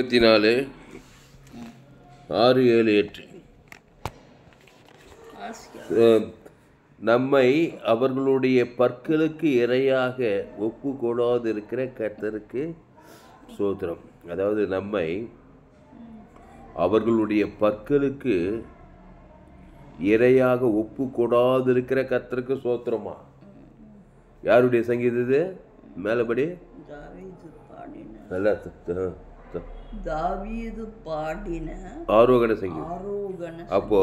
678 நம்மை அவர்களுடைய பற்களுக்கு இரையாக ஒப்பு கொடாது இருக்கிற கர்த்தருக்கு ஸ்தோத்திரம். அதாவது நம்மை அவர்களுடைய பற்களுக்கு இரையாக ஒப்பு கொடாது இருக்கிற கர்த்தருக்கு ஸ்தோத்திரமா. யாருடைய சங்கீதது? மேலபடி நல்லா தாவீது பாடின ஆரோகண சங்கீதம். அப்போ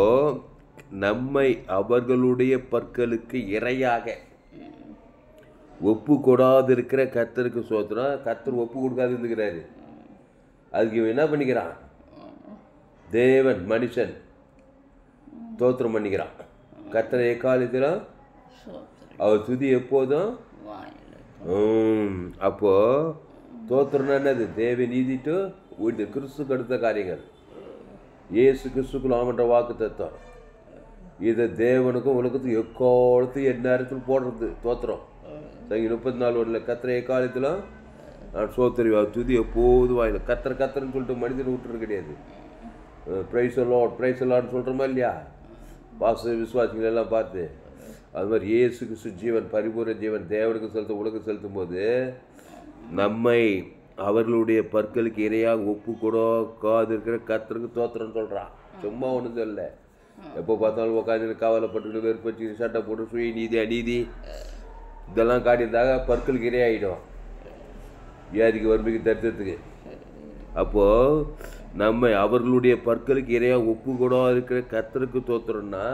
நம்மை அவர்களுடைய பற்களுக்கு இரையாக ஒப்பு கொடாதிருக்கிற கர்த்தருக்கு ஸ்தோத்திரம். கர்த்தர் ஒப்பு கொடுக்காது இருக்கிறாரு. அதுக்கு இவன் என்ன பண்ணிக்கிறான்? தேவன் மனுஷன் ஸ்தோத்திரம் பண்ணிக்கிறான். கர்த்தரை எக்காலத்தில் அவர் துதி எப்போதும். அப்போ ஸ்தோத்திரம் என்னது? தேவ நீதிட்டு வீட்டு கிறிஸ்து கடுத்த காரியங்கள் ஏசு கிறிஸ்துக்குள்ள ஆமன்ற வாக்கு தத்துவம். இதை தேவனுக்கும் உலகத்துக்கும் எக்காலத்தையும் எந்நேரத்தில் போடுறது தோத்திரம். சங்கி 34:1 கத்திர எக்காலத்தில் நான் சோத்திரிவா துதி எப்போதுவா இல்லை. கத்திர கத்திரன்னு சொல்லிட்டு மனிதன் விட்டுறது கிடையாது. ப்ரைஸ் அலாட் ப்ரைஸ் அலாட்னு சொல்கிறோமா இல்லையா? பாச விசுவாசிகளெல்லாம் பார்த்து அது மாதிரி ஏசு கிறிஸ்து ஜீவன் பரிபூர்ண ஜீவன் தேவனுக்கு செலுத்த உலகம் செலுத்தும் போது நம்மை அவர்களுடைய பற்களுக்கு இரையாக ஒப்பு கொடுக்காது இருக்கிற கத்திரக்கு தோத்திரன்னு சொல்கிறான். சும்மா ஒன்றும் சொல்லலை. எப்போ பார்த்தாலும் உட்காந்து காவலைப்பட்டு வெறுப்பச்சு சட்டை போட்டு சுய நீதி அநீதி இதெல்லாம் காட்டியிருந்தாக பற்களுக்கு இரையாகிடும் வியாதிக்கு வறுமைக்கு தரித்திரத்துக்கு. அப்போது நம்ம அவர்களுடைய பற்களுக்கு இரையாக ஒப்பு கூட இருக்கிற கர்த்தருக்கு தோத்துறோம்னா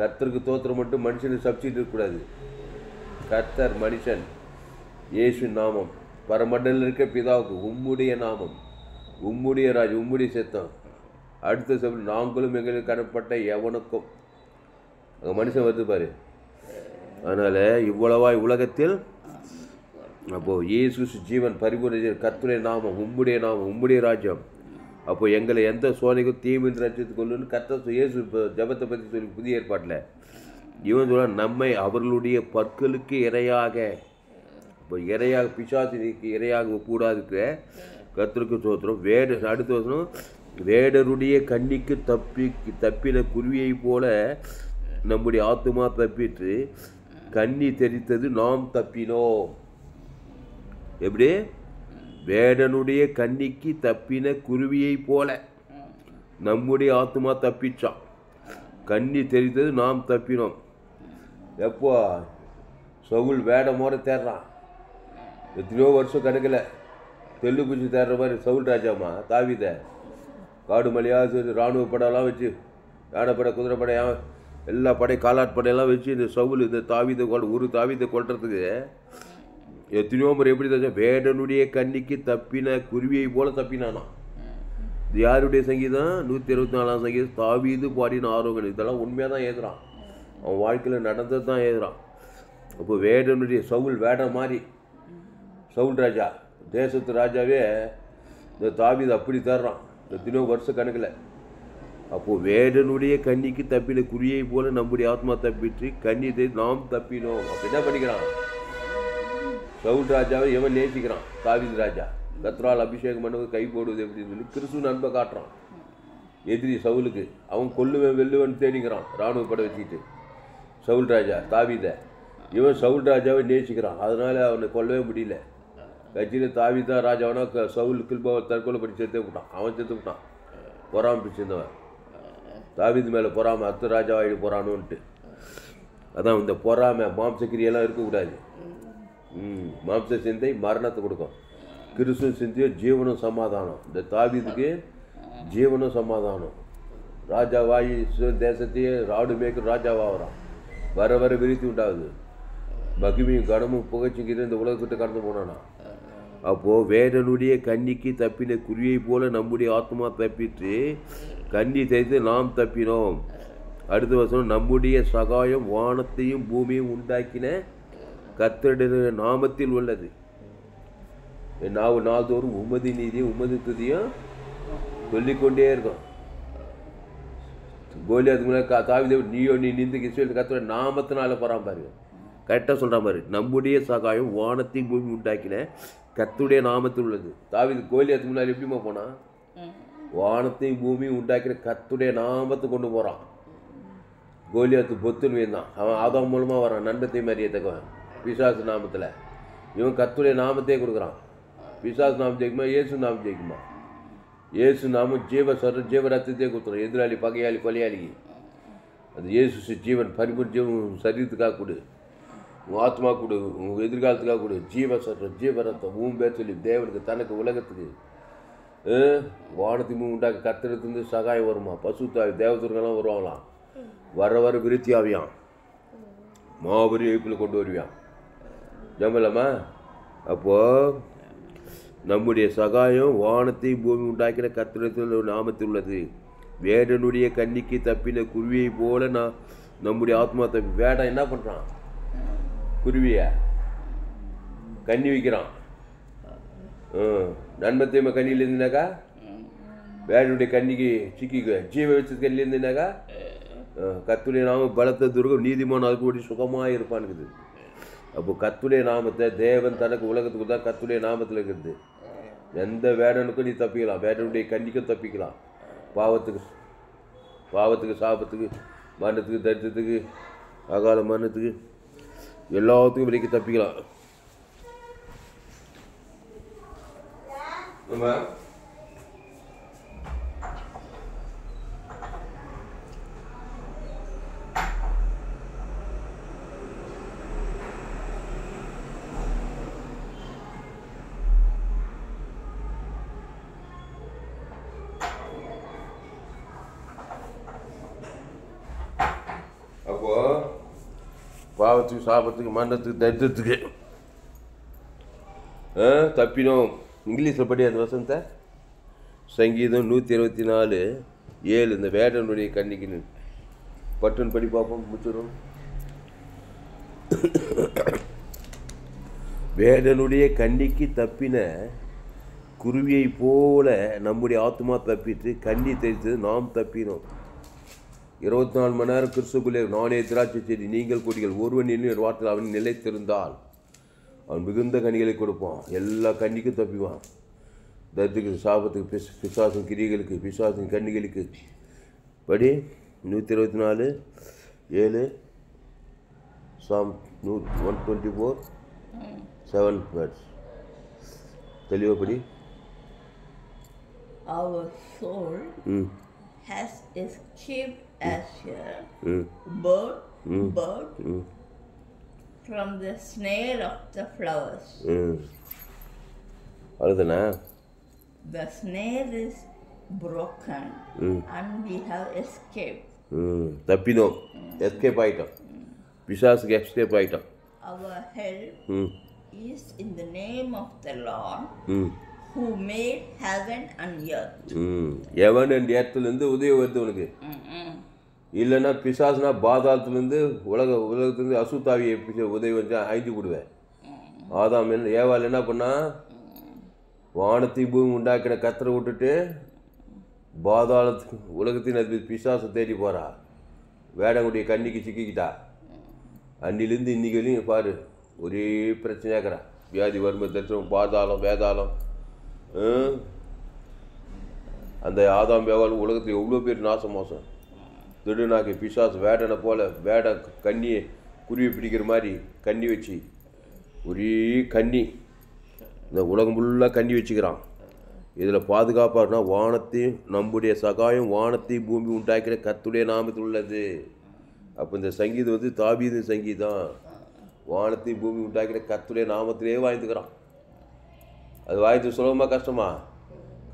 கர்த்தருக்கு தோத்துறோம் மட்டும் மனுஷனுக்கு சப்ஸ்டிட் இருக்கக்கூடாது. கர்த்தர் மனுஷன் இயேசு நாமம் பரமண்டலில் இருக்க பிதாவுக்கு உம்முடைய நாமம் உம்முடைய ராஜ் உம்முடைய சித்தம் அடுத்த சொல் நாங்களும் எங்களுக்கு கணப்பட்ட எவனுக்கும் அங்கே மனுஷன் வருது பாரு. அதனால் இவ்வளவாய் உலகத்தில் அப்போது இயேசு ஜீவன் பரிபூர்ண கர்த்தருடைய நாமம் உம்முடைய நாமம் உம்முடைய ராஜ்யம். அப்போது எங்களை எந்த சோனைக்கும் தீமின் ரட்சித்துக் கொள்ளுன்னு கர்த்தர் இயேசு இப்போ ஜபத்தை பற்றி சொல்லி புதிய ஏற்பாட்டில் இவன் சொல்ல நம்மை அவர்களுடைய பற்களுக்கு இரையாக இப்போ இரையாக பிசாசினிக்கு இரையாக கூடாது இருக்கிற கர்த்தருக்கு சோத்திரம். வேறு அடுத்த வருஷம் வேடருடைய கண்ணிக்கு தப்பின குருவியை போல நம்முடைய ஆத்துமா தப்பிட்டு கண்ணி தெரித்தது நாம் தப்பினோம். எப்படி? வேடனுடைய கண்ணிக்கு தப்பின குருவியை போல நம்முடைய ஆத்துமா தப்பிச்சான். கண்ணி தெரித்தது நாம் தப்பினோம். எப்போ சவுல் வேடமோட தேடுறான் எத்தனையோ வருஷம் கணக்கில் தெல்லு பூச்சி தேடுற மாதிரி சவுல் ராஜாமா தாவீத காடு மலையாக இராணுவ படம்லாம் வச்சு யானைப்படை குதிரைப்படை எல்லா படை காலாட்படையெல்லாம் வச்சு இந்த சவுல் இந்த தாவீதை ஒரு தாவீதை கொள்றதுக்கு எத்தனையோ முறை எப்படி தச்சா வேடனுடைய கண்ணிக்கு தப்பின குருவியை போல தப்பினானா. இது யாருடைய சங்கீதம்? 124 சங்கீதம் தாவீது பாடின ஆரோக்கியம். இதெல்லாம் உண்மையாக தான் ஏதுறான். அவன் வாழ்க்கையில் நடந்தது தான் ஏதுறான். அப்போ வேடனுடைய சவுல் வேட மாதிரி சவுல் ராஜா தேசத்து ராஜாவே இந்த தாவீது அப்படி தேடுறான் எத்தனையோ வருஷ கணக்கில். அப்போது வேடனுடைய கண்ணிக்கு தப்பின குறியை போல நம்முடைய ஆத்மா தப்பிட்டு கண்ணியை நாம் தப்பினோம். அப்போ என்ன பண்ணிக்கிறான்? சவுல் ராஜாவை எவன் நேசிக்கிறான்? தாவீது ராஜா கத்ரால் அபிஷேகம் பண்ணுவது கை போடுவது அப்படின்னு சொல்லி கிறிஸ்துவ அன்பை காட்டுறான் எதிரி சவுலுக்கு. அவன் கொல்லுவன் வெல்லுவன் தேடிக்கிறான் இராணுவ படை வச்சுக்கிட்டு சவுல் ராஜா தாவீதை. இவன் சவுல் ராஜாவை நேசிக்கிறான். அதனால் அவனை கொல்லவே முடியல. கட்சியில் தாவீதா ராஜாவனா சவுல் கில்பாவை தற்கொலை பண்ணி சேர்த்தே விட்டான். அவன் சேர்த்து விட்டான் பொறாமல் பிடிச்சிருந்தவன் தாவீது மேலே பொறாமல் அத்து ராஜாவாயிட்டு போகிறானுன்ட்டு. அதான் இந்த பொறாமை மாம்சக்கிரியெல்லாம் இருக்கக்கூடாது. மாம்ச சிந்தை மரணத்தை கொடுக்கும். கிறிஸ்துவ சிந்தையோ ஜீவனம் சமாதானம். இந்த தாவீதுக்கு ஜீவனம் சமாதானம். ராஜாவாயி தேசத்தையே ராடு மேய்க்கு ராஜாவாகிறான். வர வர விருத்தி உண்டாகுது. மகிமையும் கனமும் புகழ்ச்சிக்கு இந்த உலகக்கிட்ட கடந்து போனானா. அப்போது வேடனுடைய கண்ணிக்கு தப்பின குருவியை போல நம்முடைய ஆத்மா தப்பிட்டு கண்ணி தெரிந்து நாம் தப்பினோம். அடுத்த வருஷம் நம்முடைய சகாயம் வானத்தையும் பூமியும் உண்டாக்கின கர்த்தருடைய நாமத்தில் உள்ளது. நாவு நாள்தோறும் உமது நீதியும் உமது துதியும் சொல்லிக்கொண்டே இருக்கும். கோலியாத் முன்னாடி தாவீது நீயோ நீ நின்று கிறிஸ்துவ கர்த்தருடைய நாமத்தினால போகிறான் பாருங்க. கரெக்டாக சொல்கிற மாதிரி நம்முடைய சகாயம் வானத்தையும் பூமி உண்டாக்கின கர்த்தருடைய நாமத்தில் உள்ளது. தாவீது கோலியாத்துக்கு முன்னாடி எப்படிமா போனான்? வானத்தையும் பூமியும் உண்டாக்கிற கர்த்தருடைய நாமத்தை கொண்டு போகிறான். கோலியாத்து பொத்துன்னு வேந்தான், அவன் ஆதாம் மூலமாக வரான், நண்டத்தை மாதிரியே தக்குவன் பிசாசு நாமத்தில். இவன் கர்த்தருடைய நாமத்தையே கொடுக்குறான். பிசாசு நாமம் ஜெயிக்குமா? இயேசு நாமம் ஜெயிக்குமா? இயேசு நாமம் ஜீவ சர ஜீவரத்தையே கொடுத்துரும். எதிராளி, பகையாளி, கொலையாளிக்கு அது இயேசு ஜீவன் பரிபூர் ஜீவன் சரீரத்துக்காக கொடு, உன் ஆத்மா கொடு, உங்கள் எதிர்காலத்துக்காக கொடு. ஜீவ சர ஜீவரத்தை உன் பேர் சொல்லி தேவனுக்கு தனக்கு உலகத்துக்கு வானத்தையும் உண்டாக்க கத்திரத்துலேருந்து சகாயம் வருமா? பசுத்தாவி தேவதூர்களெலாம் வருவாங்களாம். வர வர விருத்தி ஆவியான், மாபெரிய வைப்பில் கொண்டு வருவியான். ஜம்பலாமா? அப்போது நம்முடைய சகாயம் வானத்தை பூமி உண்டாக்கிற கத்திரத்தில் நாமத்தில் உள்ளது. வேடனுடைய கண்ணிக்கு தப்பின குருவியை போல நான் நம்முடைய ஆத்மா தப்பி. வேடம் என்ன பண்ணுறான்? குருவியை கண்ணி வைக்கிறான். நன்மத்தையும் கண்ணியில் இருந்துனாக்கா வேடனுடைய கண்ணிக்கு சிக்கிக்க. ஜீவ வச்சது கண்ணில் இருந்துனாக்கா கத்துடைய நாம பலத்த துருகம் நீதிமான அதுக்கு ஒட்டி சுகமாக இருப்பானுக்குது. அப்போ கத்துடைய நாமத்தை தேவன் தனக்கு உலகத்துக்கு தான் கத்துடைய நாமத்தில் இருக்குது. எந்த வேடனுக்கும் நீ தப்பிக்கலாம், வேடனுடைய கண்ணிக்கும் தப்பிக்கலாம். பாவத்துக்கு சாபத்துக்கு மரணத்துக்கு தரித்திரத்துக்கு அகால மரணத்துக்கு எல்லாத்துக்கும் விலைக்கு தப்பிக்கலாம். நம்ம பாவத்துக்கு சாபத்துக்கு மரணத்துக்கு தரித்திரத்துக்கு தப்பினோம். இங்கிலீஷில் படி அந்த வசந்த சங்கீதம் 124:7 இந்த வேடனுடைய கண்ணிக்கு பட்டுன்னு படி பார்ப்போம், முடிச்சிடும். வேடனுடைய கண்ணிக்கு தப்பின குருவியை போல நம்முடைய ஆத்மா தப்பிட்டு கண்ணி தெரித்தது நாம் தப்பினோம். 24 மணி நேரம் கிறிஸ்துக்குள்ளே நானே திராட்சை செடி நீங்கள் கொடிகள். ஒருவன் என்னும் வார்த்தையில் அவன் நிலைத்திருந்தால் அவன் மிகுந்த கனிகளை கொடுப்பான். எல்லா கன்னிக்கும் தப்பிவான். தத்துக்கு சாபத்துக்கு பிசாசும் கிரிகளுக்கு பிசாசும் கன்னிகளுக்கு படி 124:7 சாம் 124:7 வேர்ட்ஸ் தெளிவப்படி. Our soul has escaped as a bird, from the snare of the flowers. The snare is broken and we have escaped. Tapino, escape item. Pisas escape item. Our help is in the name of the Lord who made heaven and earth. Heaven and earth lendu udayam varudhu unakku. இல்லைன்னா பிசாசுனா பாதாளத்துலேருந்து உலகத்துலேருந்து அசுத்தாவியை உதவி வச்சா அழிஞ்சு விடுவேன். ஆதாம் என்ன ஏவாள் என்ன பண்ணால்? வானத்தை பூமி உண்டாக்கின கத்திரை விட்டுட்டு பாதாளத்து உலகத்தின் அது பிசாசை தேடி போகிறா. வேடங்குடைய கண்ணிக்கு சிக்கிக்கிட்டா. அன்னிலேருந்து இன்றைக்கி வரையும் பாரு ஒரே பிரச்சனையாக்குறா. வியாதி, வறுமை, தரித்திரம், பாதாளம், வேதாளம். அந்த ஆதாம் ஏவாள் உலகத்தில் எவ்வளோ பேர் நாசம் மோசம். திடுநாக்கு பிசாசு வேடனை போல் வேட கண்ணியை குருவி பிடிக்கிற மாதிரி கண்ணி வச்சு ஒரே கண்ணி இந்த உலகம் ஃபுல்லாக கண்ணி வச்சுக்கிறான். இதில் பாதுகாப்பாக இருந்தால் வானத்தையும் நம்முடைய சகாயம் வானத்தையும் பூமி உண்டாக்கிற கர்த்தருடைய நாமத்தில் உள்ளது. அப்போ இந்த சங்கீதம் வந்து தாவீது சங்கீதம். வானத்தையும் பூமி உண்டாக்கிற கர்த்தருடைய நாமத்திலேயே வாழ்ந்துக்கிறான். அது வாழ்த்து சுலபமாக கஷ்டமா?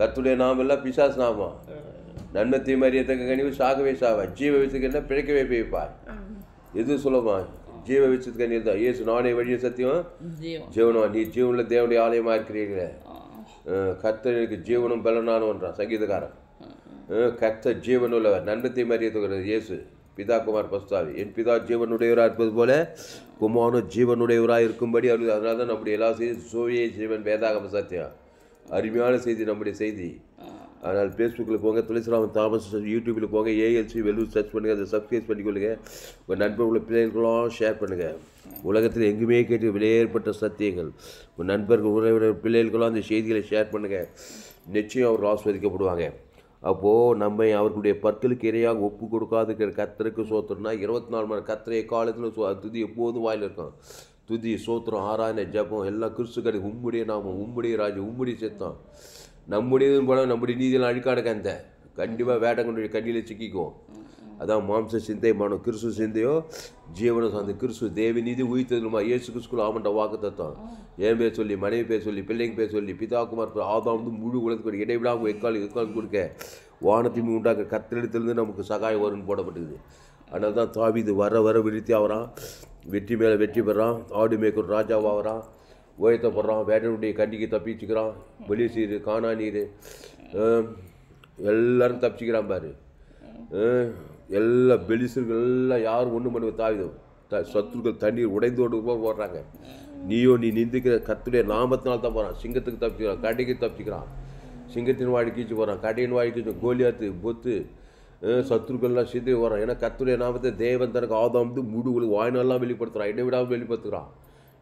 கர்த்தருடைய நாமம் இல்லை பிசாசு நாமம். நன்மத்தை மாதிரி எத்தக்க கனிவு சாகவே சாவான். ஜீவ விஷயத்துக்கு என்ன பிழைக்கவே போய்ப்பார். எதுவும் சொல்லுவான். ஜீவ விஷயத்துக்கு கண்ணி தான் ஏசு நானே வழிய சத்தியம் ஜீவனம். நீ ஜீவனில் தேவனுடைய ஆலயமாக இருக்கிறீங்களே. கர்த்தனுக்கு ஜீவனும் பலனானவன்றான் சங்கீதக்காரன். கர்த்த ஜீவன் உள்ளவர். நன்மத்தை மாதிரி எத்துக்கிறது இயேசு பிதா குமார் பஸ்தாவி. என் பிதா ஜீவனுடையவராக இருப்பது போல குமாரனும் ஜீவனுடையவராக இருக்கும்படி அவர். அதனால தான் நம்முடைய எல்லா செய்தி சோவியே ஜீவன் வேதாகம சத்தியம். அருமையான செய்தி நம்முடைய செய்தி. ஆனால் ஃபேஸ்புக்கில் போங்க, துளசிராமன் தாமஸ், யூடியூப்பில் போங்க, ஏஎல்சி வெல்லூர் சர்ச் பண்ணுங்கள், அதை சப்ஸ்கிரைப் பண்ணிக்கொள்ளுங்க. உங்கள் நண்பர்களை பிள்ளைகளுக்கெல்லாம் ஷேர் பண்ணுங்கள். உலகத்தில் எங்குமே கேட்டு விலையேற்பட்ட சத்தியங்கள் உங்கள் நண்பர்கள் உறவினர் பிள்ளைகளுக்கெல்லாம் அந்த செய்திகளை ஷேர் பண்ணுங்கள். நிச்சயம் அவர் ஆஸ்வதிக்கப்படுவாங்க. அப்போது நம்ம அவர்களுடைய பற்களுக்கு இரையாக ஒப்பு கொடுக்காதுக்கிற கத்தருக்கு சோத்திரம்னா 24 மணி கத்திரைய காலத்தில் துதி எப்போதும் வாயில் இருக்கும். துதி, சோத்திரம், ஆராயனை, ஜபம் எல்லாம் கிறிஸ்து கிடையாது. உம்முடைய நாமம், உம்முடைய ராஜ்யம், உம்முடைய சித்தம். நம்முடையதுன்னு போனால் நம்முடைய நீதியெல்லாம் அழுக்காடு கந்த கண்டிப்பாக வேட்டை கொண்டு கண்ணியில் சிக்கிக்குவோம். அதான் மாம்ச சிந்தை மனம், கிறிஸ்து சிந்தையோ ஜீவன சாந்தி, கிறிஸ்து தேவி நீதி உயிர்த்ததுமா. ஏசு கிறிஸ்துக்குள்ள ஆமண்ட வாக்கு தத்தம். என் பேர் சொல்லி, மனைவி பேர் சொல்லி, பிள்ளைங்க பேர் சொல்லி, பிதாக்குமார் ஆதாம் முழு உலகத்துக்கு இடைவிடாமல் எக்கால் கொடுக்க வானத்தையும் உண்டாக்க கத்திரிடத்திலிருந்து நமக்கு சகாயம் வரும்னு போடப்பட்டுக்குது. அதனால தான் தாவீது வர வர விருத்தி ஆகிறான், வெற்றி மேலே வெற்றி பெறான், ஆடு மேய்க்கும் ராஜாவாகிறான், உயர்த்தப்படுறான், வேட்டனுடைய கண்டிக்கு தப்பிச்சுக்கிறான், வெளியே சீர் காணா நீர் எல்லோரும் தப்பிச்சுக்கிறான் பாரு. எல்லா பெலிசர்கள் எல்லாம் யாரும் ஒன்றும் பண்ணுவோம். தாவிதம் சத்துருக்கள் தண்ணீர் உடைந்தோடு போடுறாங்க. நீயோ நீ நிந்திக்கிற கத்துடைய நாமத்தினால் தான் போகிறான். சிங்கத்துக்கு தப்பிச்சுக்கிறான், கடைக்கு தப்பிச்சுக்கிறான், சிங்கத்தின் வாழி கீச்சு போகிறான், கடையின் வாழி கீச்சு கோலியாத்து பொத்து சத்துருக்கள்லாம் சிந்தை வரான். ஏன்னா கத்துடைய நாமத்தை தேவன் தனக்கு ஆதாம் முடுகளுக்கு வாயினெல்லாம் வெளிப்படுத்துகிறான், இடைவிடாமல் வெளிப்படுத்துகிறான்.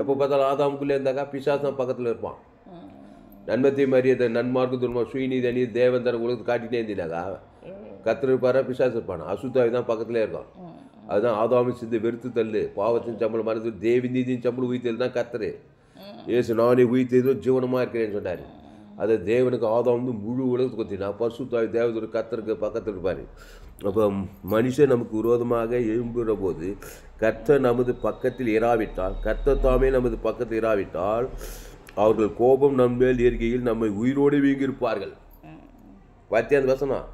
எப்போ பார்த்தாலும் ஆதாமுக்குள்ளே இருந்தாக்கா பிசாசன் பக்கத்தில் இருப்பான். நன்மத்தை மரியாதை நன்மார்க்கு துன்பம் சுயநீதி அநீதி தேவன் தர உலகத்துக்கு காட்டிகிட்டே இருந்தாக்கா கர்த்தர் இருப்பாரா? பிசாசு இருப்பானா? அசுத்தாவி தான் பக்கத்தில் இருக்கான். அதுதான் ஆதாமின் சிந்தை வெறுத்து தள்ளு, பாவத்தின் சம்பளம் மறந்து தேவி நீதியின் சம்பளம் உயிர்த்தல் தான் கர்த்தர். ஏசு நானே உயிர்த்ததும் ஜீவனமாக இருக்கிறேன்னு சொன்னார். அதை தேவனுக்கு ஆதாம் முழு உலகத்துக்கு கொத்தினா பரிசுத்தாவி தேவதற்கு கர்த்தருக்கு பக்கத்தில் இருப்பார். அப்போ மனுஷன் நமக்கு விரோதமாக எழும்புகிற போது கர்த்தர் நமது பக்கத்தில் இராவிட்டால், கர்த்தர் தாமே நமது பக்கத்தில் இராவிட்டால் அவர்கள் கோபம் நம்மேல் இயற்கையில் நம்மை உயிரோடு வீங்கியிருப்பார்கள். 10வது வசனம்,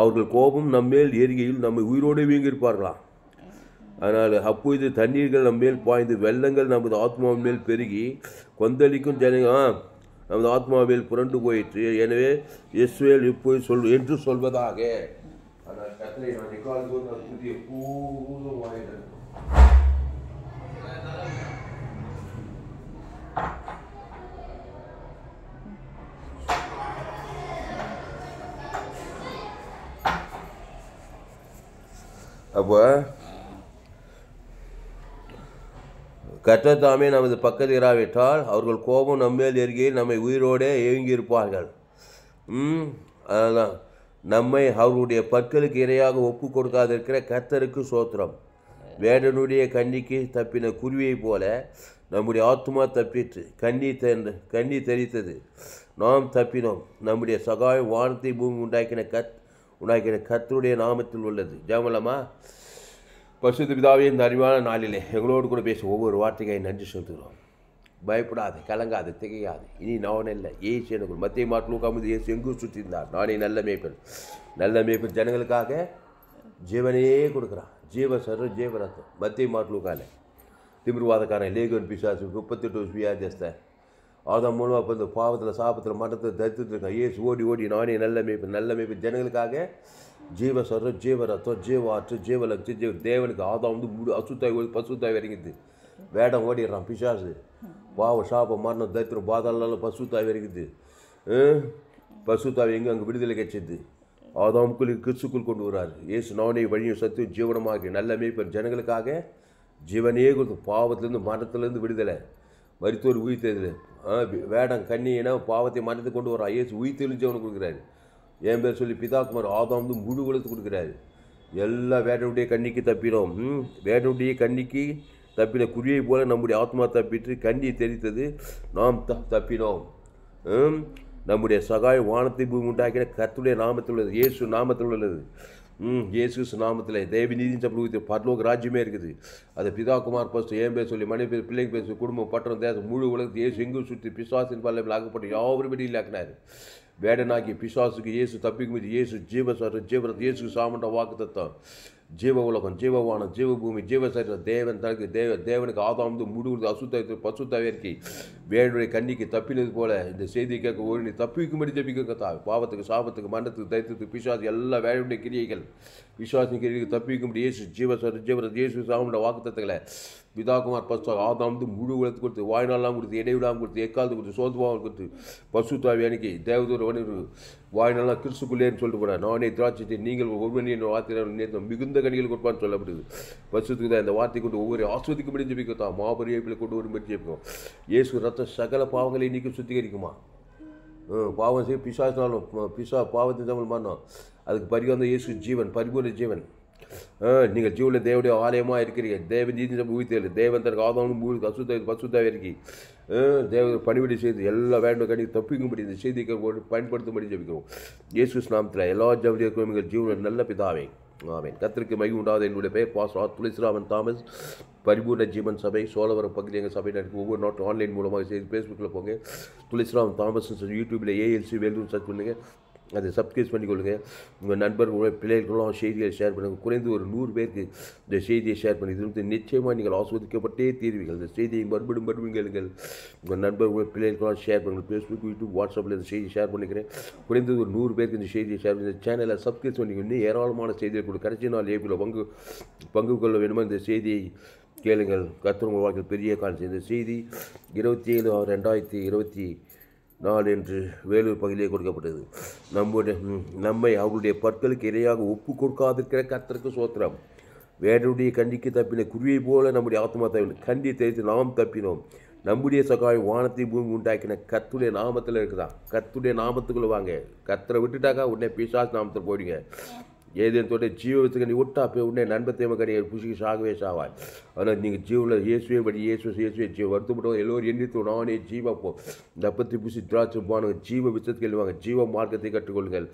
அவர்கள் கோபம் நம்மேல் ஏரிகையில் நம்மை உயிரோடு வீங்கியிருப்பார்களாம். அதனால் அப்பொழுது தண்ணீர்கள் நம்மேல் பாய்ந்து வெள்ளங்கள் நமது ஆத்மாவின் மேல் பெருகி கொந்தளிக்கும் ஜனங்கள் நமது ஆத்மாவில் புரண்டு போயிற்று. எனவே இஸ்ரவேல் இப்போது சொல் என்று சொல்வதாக. அப்போ கர்த்தர் தாமே நமது பக்கத்தில் இராவிட்டால் அவர்கள் கோபம் நம்மேல் எருகையில் நம்மை உயிரோடே ஏங்கியிருப்பார்கள். அதனால் நம்மை அவர்களுடைய பற்களுக்கு இரையாக ஒப்பு கொடுக்காதிருக்கிற கர்த்தருக்கு சோத்திரம். வேடனுடைய கண்ணிக்கு தப்பின குருவியை போல நம்முடைய ஆத்மா தப்பிற்று. கண்ணி தெரித்தது, நாம் தப்பினோம். நம்முடைய சகாயம் வானத்தை பூமி உண்டாக்கின கர்த்தருடைய நாமத்தில் உள்ளது. ஜெபலாமா. பரிசுத்த பிதாவே, இந்த அறிவான நாளிலே எங்களோடு கூட பேசி ஒவ்வொரு வார்த்தைக்காய் நன்றி சொல்கிறோம். பயப்படாது, கலங்காது, திகையாது. இனி நான் இல்லை, ஏசு எனக்குள். மத்திய மாற்றமும் ஏசு எங்கு சுற்றியிருந்தார். நானே நல்ல மேய்ப்பன், நல்ல மேய்ப்பன் ஜனங்களுக்காக ஜீவனையே கொடுக்குறான். ஜீவ சர்வ ஜீவரத்தம். மத்திய மாற்றமுக்கான திமிர்வாதக்காரன், லேகன் பிசாசு, 38 வியாதியஸ்தன், ஆதாம் மூலமாக இப்போ இந்த பாவத்தில், சாபத்தில், மட்டத்தில் தரித்துட்டு இருக்கான். ஏசு ஓடி ஓடி நானே நல்ல மேய்ப்பன், நல்ல மேய்ப்பன் ஜனங்களுக்காக ஜீவ சர்வ ஜீவரத்தம், ஜீவாற்று, ஜீவலட்சி, ஜீவ தேவனுக்கு. ஆதாம் முழு அசுத்தாய் ஓடி பசுத்தாய் வரைக்குது. வேடம் ஓடிடுறான் பிசாசு. பாவ சாபம் மரணம் தைத்திரம் பாதாளம் பசுத்தாய் வரைக்குது. பசுத்தாய் எங்கே அங்கே விடுதலை கிடைச்சிது. ஆதாமுக்குள் கிறிஸ்துக்குள் கொண்டு வர்றாரு. ஏசு நானே வழியும் சத்தியம் ஜீவனமாகி நல்ல மேய்ப்பன் ஜனங்களுக்காக ஜீவனையே கொடுத்து பாவத்திலேருந்து மரணத்திலேருந்து விடுதலை. மருத்துவர் உயிர்த்தது. வேடம் கண்ணினா பாவத்தை மரணத்தை கொண்டு வர்றான். ஏசு உயிர்த்தெழுந்து ஜீவனை கொடுக்குறாரு. என் பேர் சொல்லி பிதாக்குமார் ஆதாம் முழு உலகத்துக்கு கொடுக்குறாரு. எல்லா வேடனுடைய கண்ணிக்கு தப்பினோம். வேடனுடைய கண்ணிக்கு தப்பின குருவியை போல நம்முடைய ஆத்மா தப்பிட்டு கண்ணி தெரித்தது. நாம் தப்பினோம். நம்முடைய சகாயம் வானத்தை பூமி உண்டாக்கின கர்த்தருடைய நாமத்தில் உள்ளது. இயேசு நாமத்தில் உள்ளது. இயேசு நாமத்தில் தேவி நீதியின் சம்பளம் பரலோக ராஜ்யமே இருக்குது. அதை பிதாக்குமார் பஸ்ட் என் பேர் சொல்லி மனைவி பேர் பிள்ளைங்க பேசு குடும்பம் பட்டம் தேசம் முழு உலகத்து இயேசு எங்கும் சுற்றி பிசாசின் பல்ல ஆக்கப்பட்டு யாவரும் வெளியில் ஆக்கினார். ಬೇಡನಾಗಿ ಪಿಶಾಸುಗೆ ಯೇಸು, ತಪ್ಪಿಗೆ ಮಿತಿ ಯೇಸು, ಜೀವ ಸ್ವರ ಜೀವನ ಯೇಸು ಸಾಮಂಟ ವಾಕುತ್ತ ಜೀವ ಉಲಕಂ ಜೀವವಾಣ ಜೀವಭೂಮಿ ಜೀವ ಶರೀರ ದೇವನ ತನಗೆ ದೇವ தேவனுக்கு ஆதாமுது முடிவுறது அசுத்தத்தை பசுத்தாவிற்கு வேடுடைய கண்ணிக்கு தப்பினது போல இந்த செய்தி கேட்க ஓடி தப்பிக்கும்படி தப்பிக்கத்தா பாவத்துக்கு சாபத்துக்கு மரணத்துக்கு தைத்தத்துக்கு பிசாசு எல்லா வேடுடைய கிரியைகள் விசுவாசின் கிரியைக்கு தப்பிக்கும்படி இயேசு ஜீவ சரீர ஜீவ இயேசு சாமுண்ட வாக்குத்தத்தங்களை பிதாகுமார் பசு ஆதாமுது முழு உலகத்து கொடுத்து வாய்நாளாம் கொடுத்து இடைவிடாமல் கொடுத்து எக்காலத்து கொடுத்து சோதுவாமல் கொடுத்து பசுத்தாவி அன்னைக்கு தேவதூர் ஒன்று வாய்நாளாம் கிறிஸ்துக்குள்ளேன்னு சொல்லிட்டு போகிறேன். நானே திராட்சத்தை நீங்கள் ஒவ்வொரு வார்த்தையாளர் நேற்று மிகுந்த கணிகள் கொடுப்பான்னு சொல்லப்படுது. பசுத்துக்கு தான் இந்த வார்த்தை கொண்டு ஒவ்வொரு ஆஸ்வதிக்கும்படி ஜெபிக்கத்தான் மாபெரிய கொண்டு ஒரு மாதிரி ஜெபிக்கும். இயேசு ரத்தம் சகல பாவங்களை நீக்கி சுத்திகரிக்குமா? பாவம் செய்ய பிசாசினாலும் பிசா பாவத்தை தமிழ் மாறினோம். அதுக்கு பரிகாரம் தான் இயேசு ஜீவன், பரிபூர்ண ஜீவன். நீங்கள் ஜீவனில் தேவடைய ஆலயமாக இருக்கிறீங்க. தேவன் நீதி ஊழியர்கள் தேவன் தனக்கு ஆதாமும் ஊருக்கு அசுத்த பசுத்தாவே இருக்கி தேவ பணிபடி செய்து எல்லா வேண்ட கணி தப்பிக்கும்படி இந்த செய்திக்கு பயன்படுத்தும்படி ஜெபிக்கிறோம். இயேசு நாமத்தில் எல்லா ஜபடியும் எங்கள் ஜீவனில் நல்ல பிதாவே ஆமேன். கர்த்தருக்கு மகிமை உண்டாவது. என்னுடைய பேர் பாஸ்டர் துளசிராமன் தாமஸ், பரிபூர்ண ஜீவன் சபை, சோழவரம் பகுதியில் எங்கள் சபை நடக்கும். ஒவ்வொரு நாட்டும் ஆன்லைன் மூலமாக செய்து ஃபேஸ்புக்கில் போங்க, துளசிராமன் தாமஸ். யூடியூப்பில் ALC வேலூர் சர்ச் பண்ணுங்கள், அதை சப்ஸ்கிரைப் பண்ணிக்கொள்ளுங்கள். உங்கள் நண்பர்களோட பிள்ளைகளுக்கெல்லாம் செய்திகளை ஷேர் பண்ணுங்கள். குறைந்து ஒரு 100 பேருக்கு இந்த செய்தியை ஷேர் பண்ணி இது வந்து நிச்சயமாக நீங்கள் ஆஸ்வதிக்கப்பட்டே தீர்வீர்கள். இந்த செய்தியை மறுபடியும் கேளுங்கள். உங்கள் நண்பர்களோட பிள்ளைகளுக்கெல்லாம் ஷேர் பண்ணுங்கள். ஃபேஸ்புக், யூடியூப், வாட்ஸ்அப்பில் இந்த செய்தியை ஷேர் பண்ணிக்கிறேன். குறைந்து ஒரு 100 பேருக்கு இந்த செய்தியை ஷேர் பண்ணி இந்த சேனலை சப்ஸ்கிரைப் பண்ணிக்கொண்டு ஏராளமான செய்திகள் கொடு. கடைசி நாள் ஏபியில் பங்கு கொள்ள வேண்டுமா இந்த செய்தியை கேளுங்கள். கர்த்தர் உங்கள் வாழ்க்கையில் பெரிய காலம். இந்த செய்தி 27/6/2024 என்று வேலூர் பகுதியிலே கொடுக்கப்பட்டது. நம்மை அவருடைய பற்களுக்கு இரையாக ஒப்பு கொடுக்காதிருக்கிற கர்த்தருக்கு சோத்திரம். வேடுடைய கண்டிக்கு தப்பின குருவை போல நம்முடைய ஆத்மா தப்பின கண்டி தெரித்து நாம் தப்பினோம். நம்முடைய சகாயம் வானத்தை பூமி உண்டாக்கின கர்த்தருடைய நாமத்தில் இருக்குதா? கர்த்தருடைய நாமத்துக்குள்ளே வாங்க. கர்த்தரை விட்டுட்டாக்கா உடனே பிசாசு நாமத்தில் போயிடுங்க. ஏதேனுடைய ஜீவத்துக்கு நீ ஒட்டா போய் உடனே நண்பத்தையும் கிடையாது புஷிக்கு சாகவே சாவாய். ஆனால் நீங்கள் ஜீவனில் இயேசுவே படி இயேசுவே ஜீவ வருத்தப்பட்டவங்க எல்லோரும் எண்ணித்து நானே ஜீவாப்போம் தப்பத்தை புஷி திராட்சை பானுங்க ஜீவ விசத்துக்கு எழுவாங்க. ஜீவ மார்க்கத்தை கற்றுக்கொள்ளுங்கள்.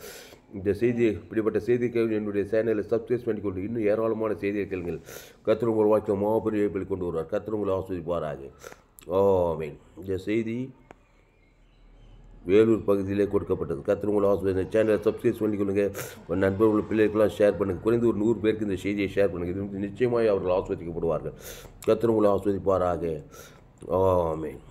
இந்த செய்தியை இப்படிப்பட்ட செய்தி கேள்வி என்னுடைய சேனலை சப்ஸ்கிரைப் பண்ணிக்கொண்டு இன்னும் ஏராளமான செய்தியை கேளுங்கள். கர்த்தர் உங்கள் வாழ்க்கை மாபெரிய ஏப்பில் கொண்டு வருவார். கர்த்தர் உங்களை ஆஸ்வதிப்பாராக ஆமென். இந்த செய்தி வேலூர் பகுதியிலே கொடுக்கப்பட்டது. கர்த்தர் உங்களை ஆசீர்வதிப்பார். சேனலை சப்ஸ்கிரைப் பண்ணிக்கொள்ளுங்க. உங்கள் நண்பர்கள் பிள்ளைகளுக்கெல்லாம் ஷேர் பண்ணுங்கள். குறைந்து ஒரு 100 பேருக்கு இந்த செய்தியை ஷேர் பண்ணுங்கள். இது நிச்சயமாக அவர்கள் ஆசீர்வதிக்கப்படுவார்கள். கர்த்தர் உங்களை ஆசீர்வதிப்பாராக ஆமென்.